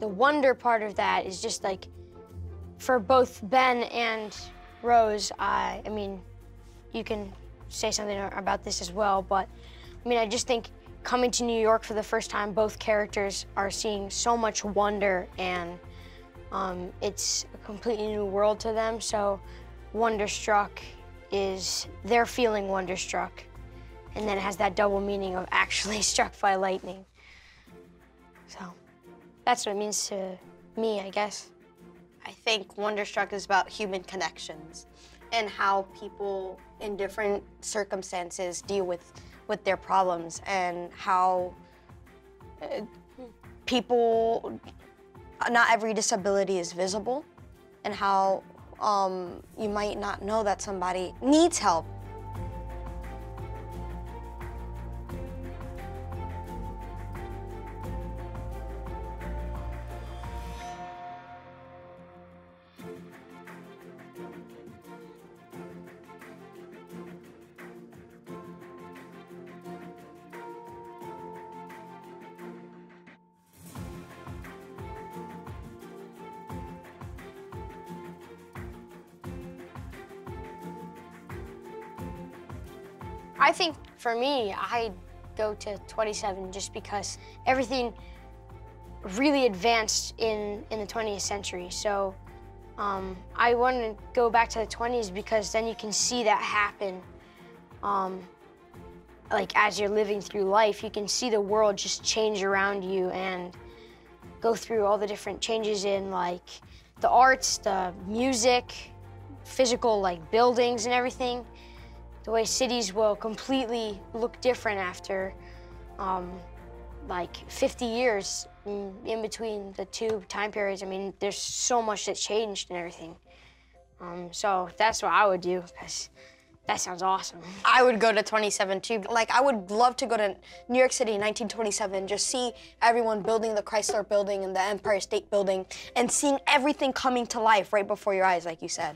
the wonder part of that is just like, for both Ben and Rose, I mean, you can say something about this as well, but I mean, I just think coming to New York for the first time, both characters are seeing so much wonder, and it's a completely new world to them, so Wonderstruck is, they're feeling wonderstruck, and then it has that double meaning of actually struck by lightning. So that's what it means to me, I guess. I think Wonderstruck is about human connections and how people in different circumstances deal with their problems, and how people, not every disability is visible, and how you might not know that somebody needs help. I think for me, I go to 27 just because everything really advanced in the 20th century. So I want to go back to the 20s because then you can see that happen. Like as you're living through life, you can see the world just change around you and go through all the different changes in like the arts, the music, physical like buildings and everything. The way cities will completely look different after like 50 years in between the two time periods. I mean, there's so much that changed and everything. So that's what I would do, because that sounds awesome. I would go to 27 too. Like, I would love to go to New York City in 1927 and just see everyone building the Chrysler Building and the Empire State Building and seeing everything coming to life right before your eyes, like you said.